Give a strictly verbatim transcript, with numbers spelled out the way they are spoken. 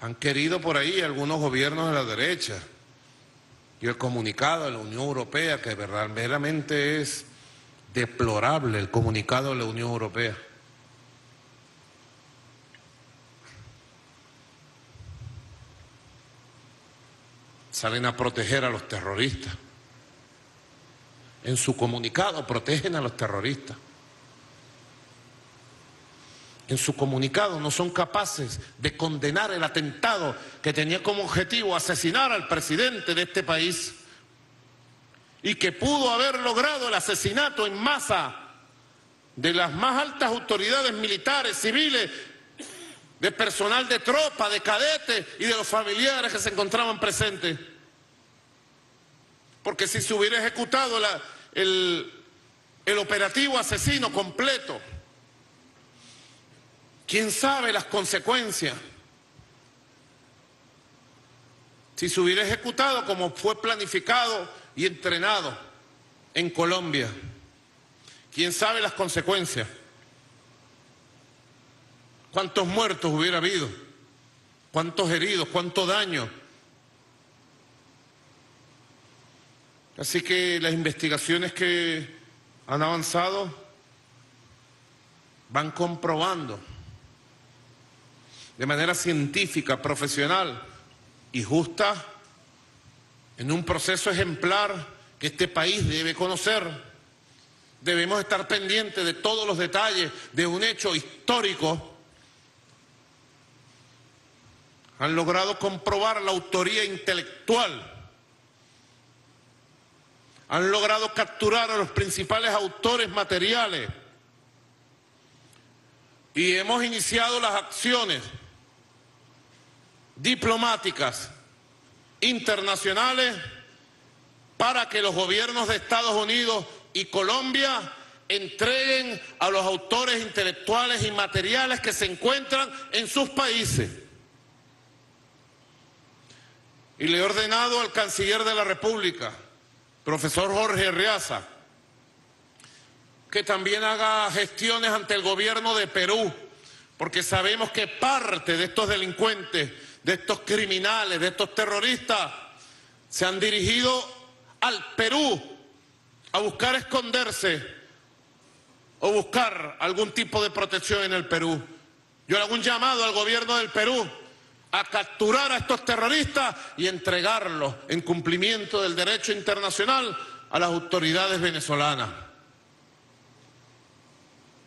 han querido por ahí algunos gobiernos de la derecha. Y el comunicado de la Unión Europea, que verdaderamente es deplorable el comunicado de la Unión Europea. Salen a proteger a los terroristas. En su comunicado protegen a los terroristas. En su comunicado no son capaces de condenar el atentado que tenía como objetivo asesinar al presidente de este país y que pudo haber logrado el asesinato en masa de las más altas autoridades militares, civiles, de personal de tropa, de cadetes y de los familiares que se encontraban presentes. Porque si se hubiera ejecutado la, el, el operativo asesino completo, ¿quién sabe las consecuencias? Si se hubiera ejecutado como fue planificado y entrenado en Colombia, ¿quién sabe las consecuencias? ¿Cuántos muertos hubiera habido? ¿Cuántos heridos? ¿Cuánto daño? Así que las investigaciones que han avanzado van comprobando de manera científica, profesional y justa, en un proceso ejemplar que este país debe conocer. Debemos estar pendientes de todos los detalles de un hecho histórico. Han logrado comprobar la autoría intelectual. Han logrado capturar a los principales autores materiales. Y hemos iniciado las acciones diplomáticas internacionales para que los gobiernos de Estados Unidos y Colombia entreguen a los autores intelectuales y materiales que se encuentran en sus países. Y le he ordenado al canciller de la República, profesor Jorge Riaza, que también haga gestiones ante el gobierno de Perú, porque sabemos que parte de estos delincuentes, de estos criminales, de estos terroristas, se han dirigido al Perú a buscar esconderse o buscar algún tipo de protección en el Perú. Yo le hago un llamado al gobierno del Perú a capturar a estos terroristas y entregarlos en cumplimiento del derecho internacional a las autoridades venezolanas.